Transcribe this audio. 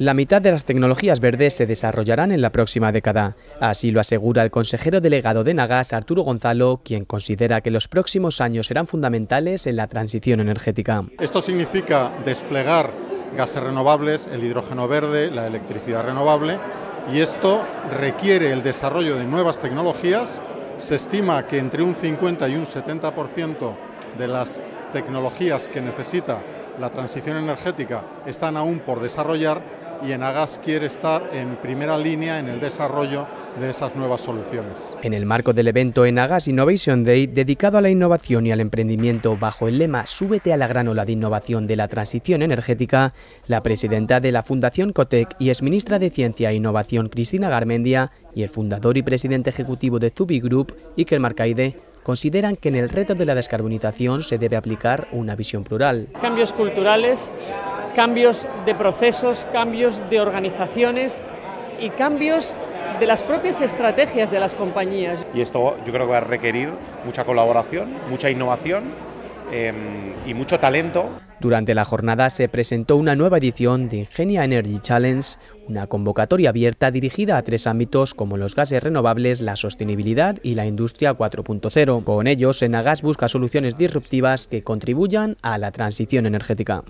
La mitad de las tecnologías verdes se desarrollarán en la próxima década. Así lo asegura el consejero delegado de Enagás, Arturo Gonzalo, quien considera que los próximos años serán fundamentales en la transición energética. Esto significa desplegar gases renovables, el hidrógeno verde, la electricidad renovable, y esto requiere el desarrollo de nuevas tecnologías. Se estima que entre un 50 y un 70% de las tecnologías que necesita la transición energética están aún por desarrollar, y Enagás quiere estar en primera línea en el desarrollo de esas nuevas soluciones. En el marco del evento Enagás Innovation Day, dedicado a la innovación y al emprendimiento bajo el lema "Súbete a la gran ola de innovación de la transición energética", la presidenta de la Fundación Cotec y exministra de Ciencia e Innovación, Cristina Garmendia, y el fundador y presidente ejecutivo de Zubi Group, Iker Marcaide, consideran que en el reto de la descarbonización se debe aplicar una visión plural. Cambios culturales, cambios de procesos, cambios de organizaciones y cambios de las propias estrategias de las compañías. Y esto yo creo que va a requerir mucha colaboración, mucha innovación y mucho talento. Durante la jornada se presentó una nueva edición de Ingenia Energy Challenge, una convocatoria abierta dirigida a tres ámbitos como los gases renovables, la sostenibilidad y la industria 4.0. Con ellos, Enagás busca soluciones disruptivas que contribuyan a la transición energética.